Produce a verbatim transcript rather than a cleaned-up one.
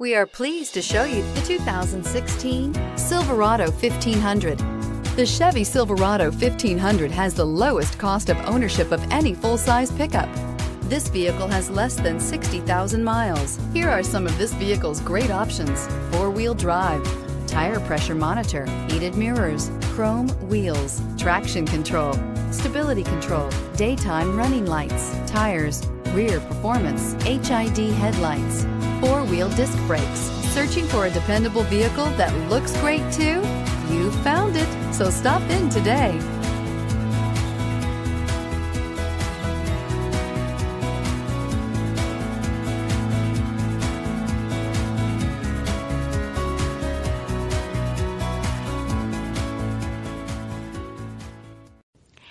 We are pleased to show you the two thousand sixteen Silverado fifteen hundred. The Chevy Silverado fifteen hundred has the lowest cost of ownership of any full-size pickup. This vehicle has less than sixty thousand miles. Here are some of this vehicle's great options: four-wheel drive, tire pressure monitor, heated mirrors, chrome wheels, traction control, stability control, daytime running lights, tires, rear performance, H I D headlights, four-wheel disc brakes. Searching for a dependable vehicle that looks great too? You found it, so stop in today.